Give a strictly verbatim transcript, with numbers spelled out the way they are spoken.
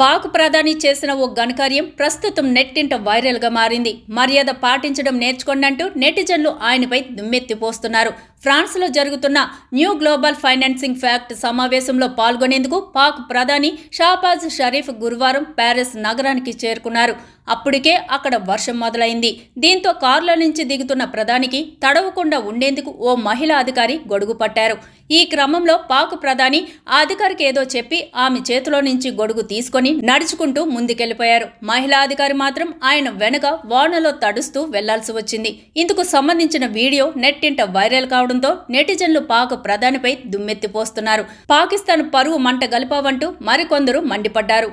పాక్ ప్రధాని చేసిన ఓ ఘనకార్యం ప్రస్తుతం నెట్టింట వైరల్ గా మారింది. మర్యాద పాటించడం నేర్చుకోండి అంటూ నెటిజన్లు ఆయనపై దుమ్మెత్తిపోస్తున్నారు. ఫ్రాన్స్ లో జరుగుతున్న న్యూ గ్లోబల్ ఫైనాన్సింగ్ ఫ్యాక్ట్ సమావేశంలో పాల్గొనేందుకు పాక్ ప్రధాని షాబాజ్ షరీఫ్ గురువారం ప్యారిస్ నగరానికి చేరుకున్నారు. అప్పటికే అక్కడ వర్షం మొదలైంది. దీంతో కారులో నుంచి దిగుతున్న ప్రధానికి తడవకుండా ఉండేందుకు ఓ మహిళా అధికారి గొడుగు పట్టారు. ఈ క్రమంలో పాక్ ప్రధాని ఆ అధికారికి ఏదో చెప్పి ఆమె చేతిలో నుంచి గొడుగు తీసుకొని నడుచుకుంటూ ముందుకెళ్లిపోయారు. మహిళా అధికారి మాత్రం ఆయన వెనుక వానలో తడుస్తూ వెళ్లాల్సి వచ్చింది. ఇందుకు సంబంధించిన వీడియో నెట్టింట వైరల్ కావడంతో నెటిజన్లు పాక్ ప్రధానిపై దుమ్మెత్తిపోస్తున్నారు. పాకిస్తాన్ పరువు మంట గలిపావంటూ మరికొందరు మండిపడ్డారు.